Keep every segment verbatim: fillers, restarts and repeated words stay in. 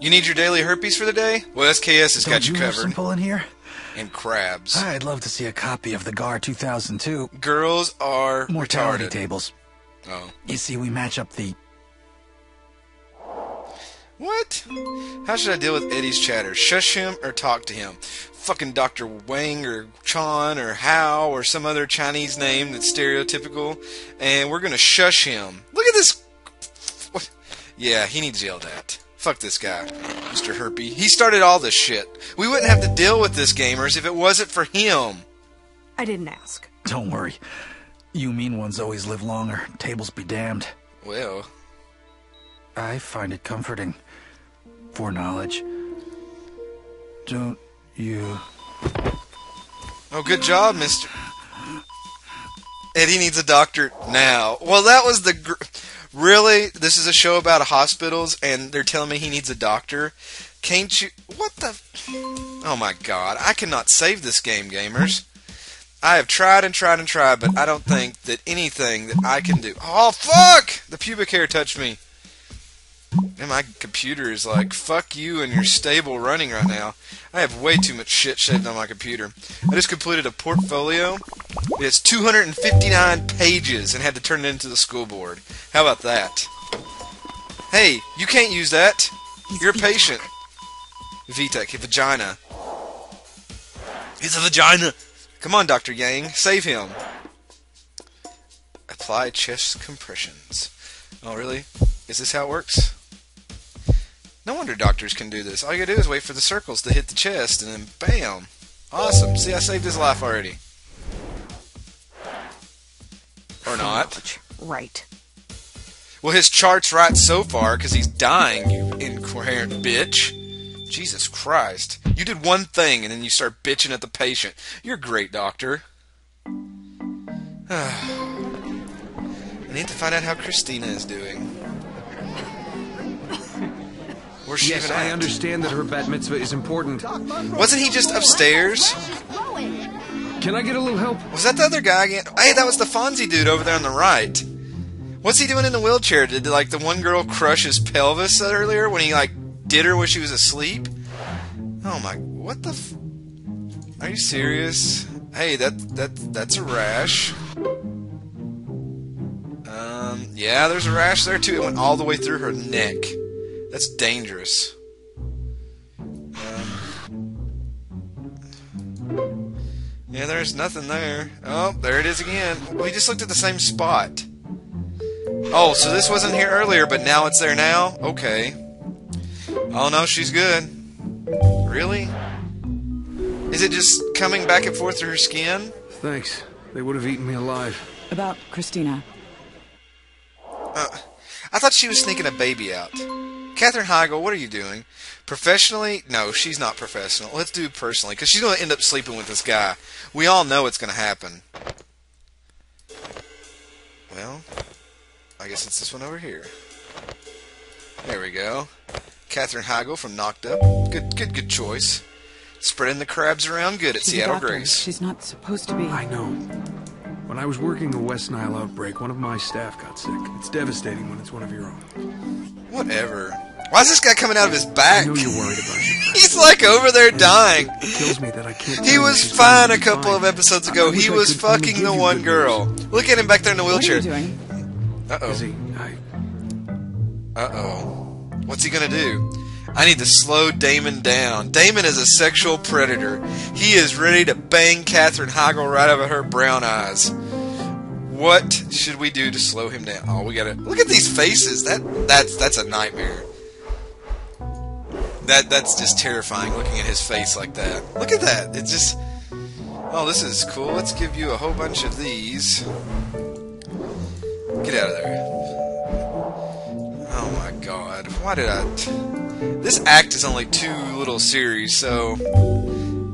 You need your daily herpes for the day? Well, S K S has got you covered. Don't you have some pull in here? And crabs. I'd love to see a copy of the G A R two thousand two. Girls are mortality retarded. Tables. Oh. You see, we match up the... What? How should I deal with Eddie's chatter? Shush him or talk to him? Fucking Doctor Wang or Chan or Hao or some other Chinese name that's stereotypical. And we're going to shush him. Look at this. What? Yeah, he needs yelled at. Fuck this guy, Mister Herpy. He started all this shit. We wouldn't have to deal with this, gamers, if it wasn't for him. I didn't ask. Don't worry. You mean ones always live longer. Tables be damned. Well. I find it comforting. Foreknowledge. Don't you? Oh, good job, Mister Eddie needs a doctor now. Well, that was the... Gr really? This is a show about hospitals, and they're telling me he needs a doctor? Can't you... What the... Oh, my God. I cannot save this game, gamers. I have tried and tried and tried, but I don't think that anything that I can do... Oh, fuck! The pubic hair touched me. And my computer is like, fuck you and your stable running right now. I have way too much shit shaved on my computer. I just completed a portfolio. It's two hundred fifty-nine pages and had to turn it into the school board. How about that? Hey, you can't use that. You're a patient. V TEC, a vagina. It's a vagina. Come on, Doctor Yang. Save him. Apply chest compressions. Oh, really? Is this how it works? No wonder doctors can do this. All you gotta do is wait for the circles to hit the chest, and then bam! Awesome! See, I saved his life already. Or not. Right. Well, his chart's right so far, because he's dying, you incoherent bitch. Jesus Christ. You did one thing, and then you start bitching at the patient. You're a great doctor. I need to find out how Cristina is doing. Yes, I understand that her bat mitzvah is important. Wasn't he just upstairs? Can I get a little help? Was that the other guy again? Hey, that was the Fonzie dude over there on the right. What's he doing in the wheelchair? Did, like, the one girl crush his pelvis earlier when he, like, did her when she was asleep? Oh, my... What the f... Are you serious? Hey, that, that that's a rash. Um, yeah, there's a rash there, too. It went all the way through her neck. That's dangerous. Um, yeah, there's nothing there. Oh, there it is again. We just looked at the same spot. Oh, so this wasn't here earlier, but now it's there now? Okay. Oh, no, she's good. Really? Is it just coming back and forth through her skin? Thanks. They would have eaten me alive. About Cristina. Uh, I thought she was sneaking a baby out. Katherine Heigl, what are you doing? Professionally? No, she's not professional. Let's do personally, because she's going to end up sleeping with this guy. We all know it's going to happen. Well, I guess it's this one over here. There we go. Katherine Heigl from Knocked Up. Good, good, good choice. Spreading the crabs around good at Seattle Grace. She's not supposed to be. I know. When I was working the West Nile outbreak, one of my staff got sick. It's devastating when it's one of your own. Whatever. Why is this guy coming out of his back? I know you're worried about you. He's like over there dying. It kills me that I can't. He was fine a couple of episodes ago. He was fucking the one girl. Look at him back there in the wheelchair. What are you doing? Uh-oh. Uh-oh. What's he gonna do? I need to slow Damon down. Damon is a sexual predator. He is ready to bang Katherine Heigl right out of her brown eyes. What should we do to slow him down? Oh, we gotta look at these faces. That that's that's a nightmare. That that's just terrifying. Looking at his face like that. Look at that. It's just. Oh, this is cool. Let's give you a whole bunch of these. Get out of there. Oh my God. Why did I? T this act is only two little series, so.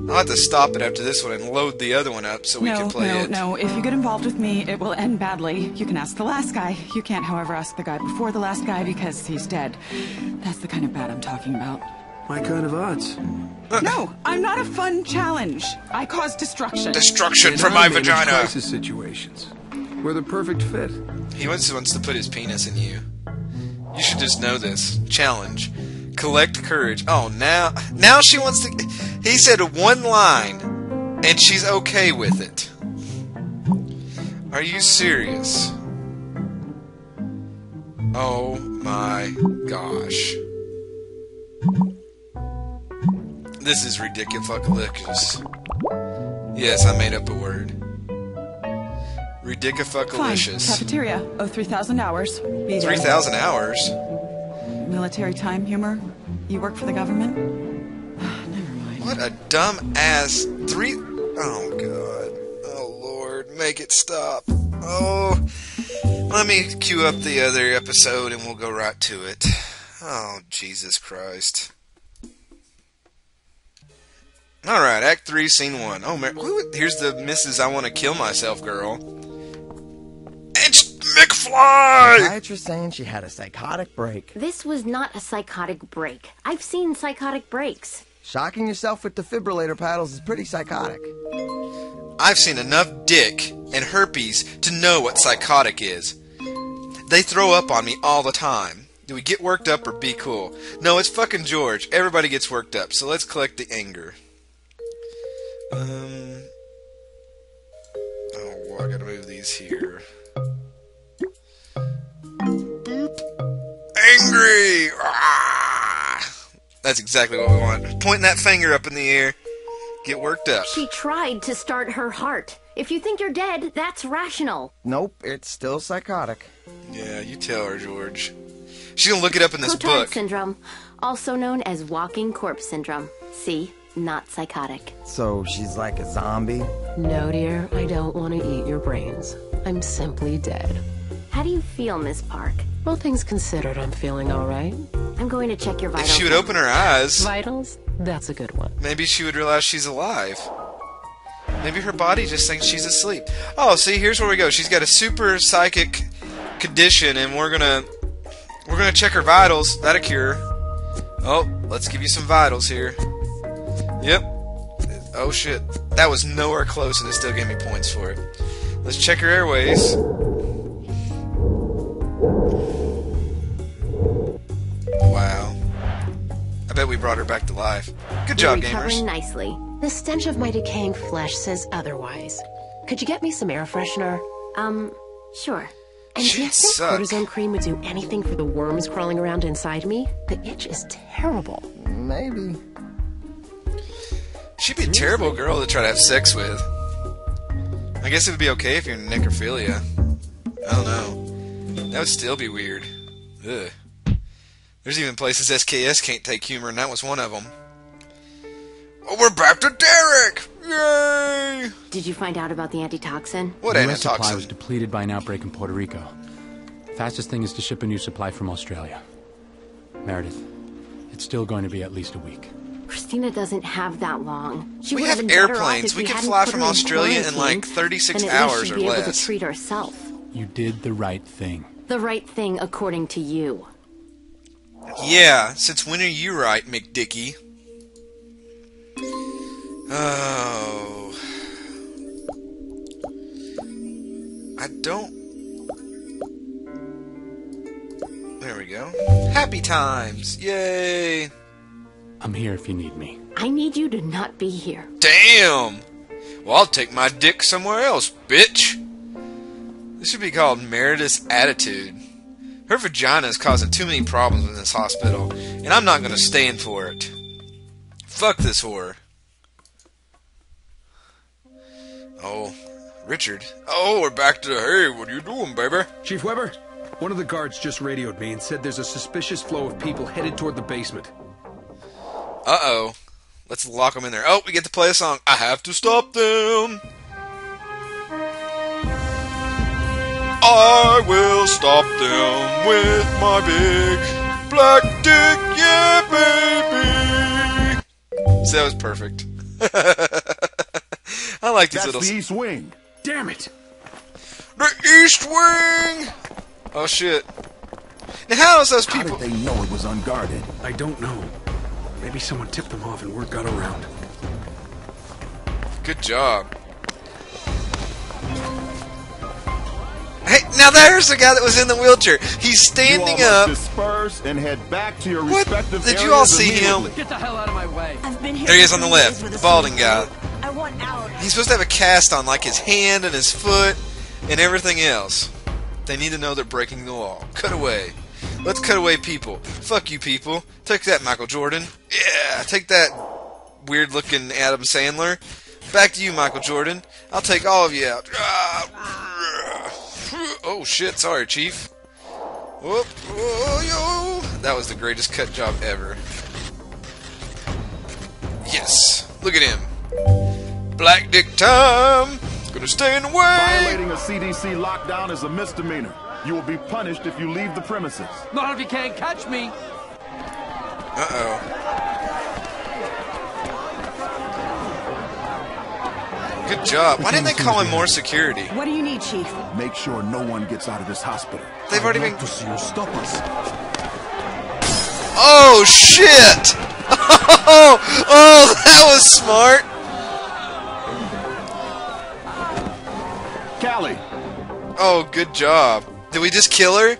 I'll have to stop it after this one and load the other one up so we no, can play no, it. No, no, if you get involved with me, it will end badly. You can ask the last guy. You can't, however, ask the guy before the last guy because he's dead. That's the kind of bad I'm talking about. My kind of odds. No, I'm not a fun challenge. I cause destruction. Destruction from my vagina. Crisis situations. We're the perfect fit. He wants, wants to put his penis in you. You should just know this. Challenge. collect courage. Oh, now now she wants to... He said one line, and she's okay with it. Are you serious? Oh, my gosh. This is ridiculous. Yes, I made up a word. Ridiculous. Cafeteria. Oh, three thousand hours. three thousand hours? Military time humor. You work for the government? Never mind. What a dumb ass. Three. Oh, God. Oh, Lord. Make it stop. Oh. Let me queue up the other episode and we'll go right to it. Oh, Jesus Christ. Alright, Act three, Scene one. Oh, man. Here's the Missus I Want to Kill Myself girl. It's McFly! The psychiatrist saying she had a psychotic break. This was not a psychotic break. I've seen psychotic breaks. Shocking yourself with defibrillator paddles is pretty psychotic. I've seen enough dick and herpes to know what psychotic is. They throw up on me all the time. Do we get worked up or be cool? No, it's fucking George. Everybody gets worked up, so let's collect the anger. Um... Oh, well, I gotta move these here. Boop. Angry! Ah! That's exactly what we want. Point that finger up in the air. Get worked up. She tried to start her heart. If you think you're dead, that's rational. Nope, it's still psychotic. Yeah, you tell her, George. She's gonna look it up in this book. Cotard syndrome, also known as walking corpse syndrome. See? Not psychotic. So she's like a zombie? No, dear, I don't want to eat your brains. I'm simply dead. How do you feel, Miss Park? Well, things considered, I'm feeling all right. I'm going to check your vitals. If she would open her eyes... Vitals? That's a good one. Maybe she would realize she's alive. Maybe her body just thinks she's asleep. Oh, see, here's where we go. She's got a super psychic condition, and we're gonna... We're gonna check her vitals. That'll cure. Oh, let's give you some vitals here. Yep. Oh shit. That was nowhere close and it still gave me points for it. Let's check her airways. Wow. I bet we brought her back to life. Good job, gamers. You're recovering nicely. The stench of my decaying flesh says otherwise. Could you get me some air freshener? Um, sure. And do you think cortisone cream would do anything for the worms crawling around inside me? The itch is terrible. Maybe. She'd be a terrible girl to try to have sex with. I guess it would be okay if you're necrophilia. I don't know. That would still be weird. Ugh. There's even places S K S can't take humor, and that was one of them. Oh, we're back to Derek! Yay! Did you find out about the antitoxin? What antitoxin? The supply was depleted by an outbreak in Puerto Rico. Fastest thing is to ship a new supply from Australia. Meredith, it's still going to be at least a week. Christina doesn't have that long. She we have, have airplanes. We could fly from Australia in like thirty-six hours or less. And at least she'd be able to treat herself. You did the right thing. The right thing, according to you. Yeah. Since when are you right, McDickie? Oh. I don't. There we go. Happy times. Yay. I'm here if you need me. I need you to not be here. Damn! Well, I'll take my dick somewhere else, bitch! This should be called Meredith's Attitude. Her vagina is causing too many problems in this hospital, and I'm not gonna stand for it. Fuck this whore. Oh, Richard. Oh, we're back to the, hey, what are you doing, baby? Chief Weber, one of the guards just radioed me and said there's a suspicious flow of people headed toward the basement. Uh-oh. Let's lock them in there. Oh, we get to play a song. I have to stop them. I will stop them with my big black dick, yeah, baby. See, that was perfect. I like these little... That's the East Wing. Damn it. The East Wing. Oh, shit. Now, how is those people... How did they know it was unguarded? I don't know. Maybe someone tipped them off and word got around. Good job. Hey, Now there's the guy that was in the wheelchair. He's standing you all up. Disperse and head back to your what? Respective Did you all see him? Get the hell out of my way. I've been here there he is on the left, the balding guy. I want out. He's supposed to have a cast on like his hand and his foot and everything else. They need to know they're breaking the law. Cut away. Let's cut away people. Fuck you people. Take that, Michael Jordan. Yeah, take that weird-looking Adam Sandler. Back to you, Michael Jordan. I'll take all of you out. Oh, shit. Sorry, Chief. Whoop. Oh, yo. That was the greatest cut job ever. Yes. Look at him. Black dick time. Gonna stay in the way. Violating a C D C lockdown is a misdemeanor. You will be punished if you leave the premises. Not if you can't catch me. Uh-oh. Good job. Why didn't they call in more security? What do you need, Chief? Make sure no one gets out of this hospital. They've already been... to see you stop us. Oh, shit! Oh, oh, that was smart. Callie. Oh, good job. Did we just kill her?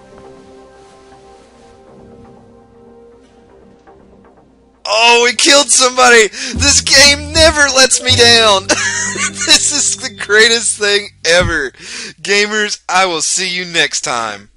Oh, we killed somebody! This game never lets me down! This is the greatest thing ever. Gamers, I will see you next time.